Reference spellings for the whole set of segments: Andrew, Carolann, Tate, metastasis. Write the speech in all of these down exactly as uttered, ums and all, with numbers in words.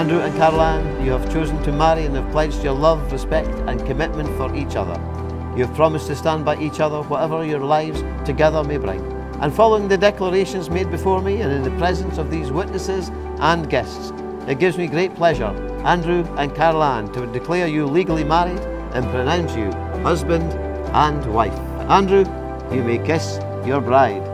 Andrew and Carolann, you have chosen to marry and have pledged your love, respect and commitment for each other. You have promised to stand by each other whatever your lives together may bring. And following the declarations made before me and in the presence of these witnesses and guests, it gives me great pleasure, Andrew and Carolann, to declare you legally married and pronounce you husband and wife. Andrew, you may kiss your bride.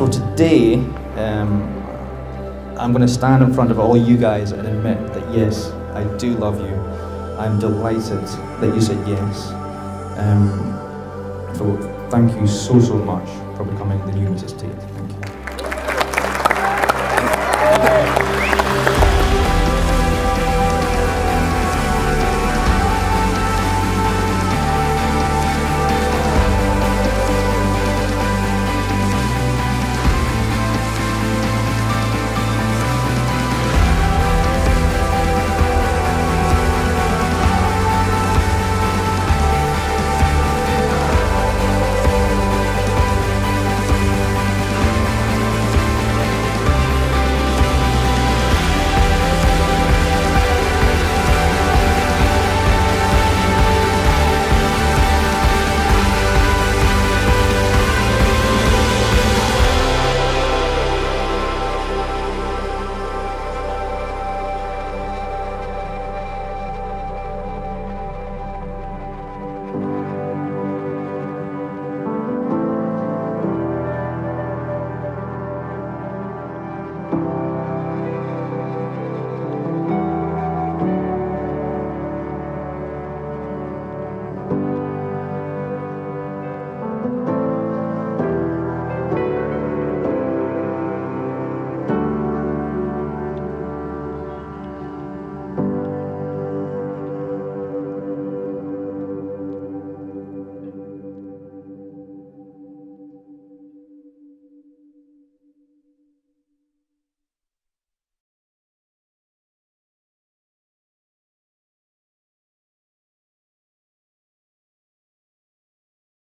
So today, um, I'm going to stand in front of all you guys and admit that yes, I do love you. I'm delighted that you said yes. Um, so thank you so, so much for becoming the new Missus Tate.